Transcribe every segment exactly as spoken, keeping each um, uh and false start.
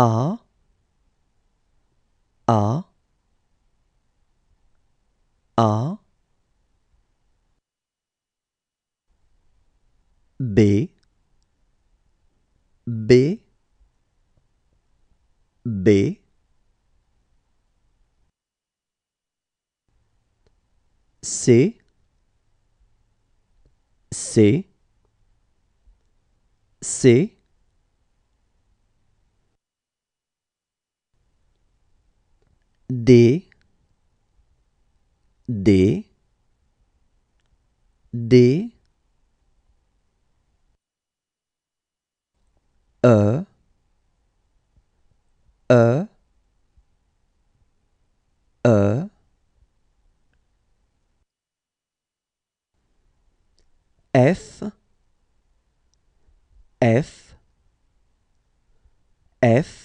A, A, A. B, B, B. C, C, C. D, D, D. E, E, E. F, F, F.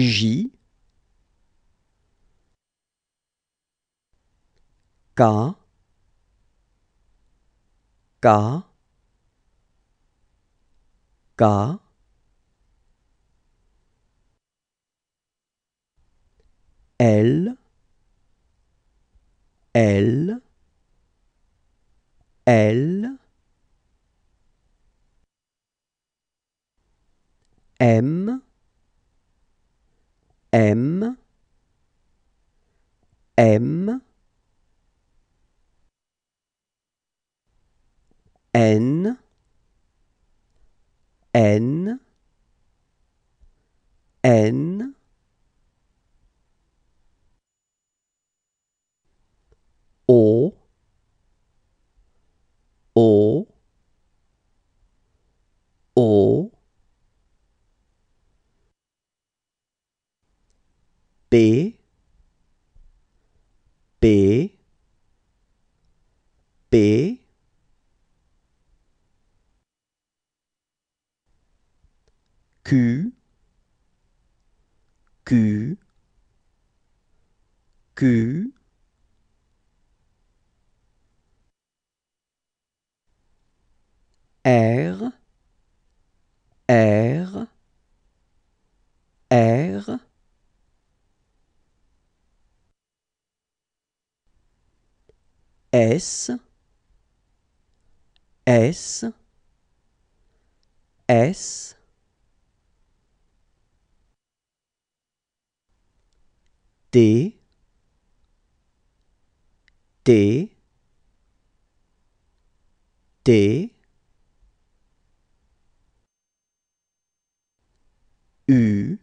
J, J, J. K, K, K. L, L, L. M, M, M. N, N, N. O, O, O. P, P, P. Q, Q, Q. R, R, R. S, S, S. T, T, T. U,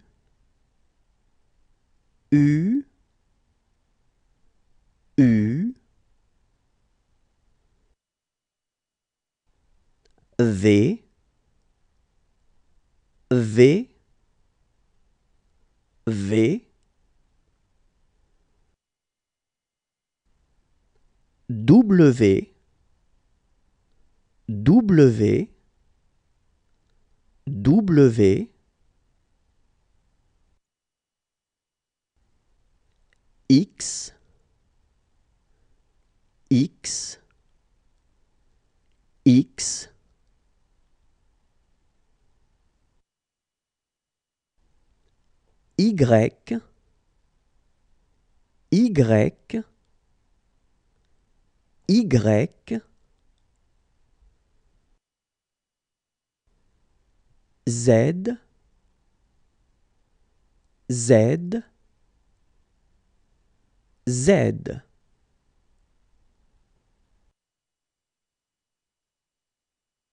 U, U. V, V, V. W, W, W. X, X, X. Y, Y, Y. Z, Z, Z.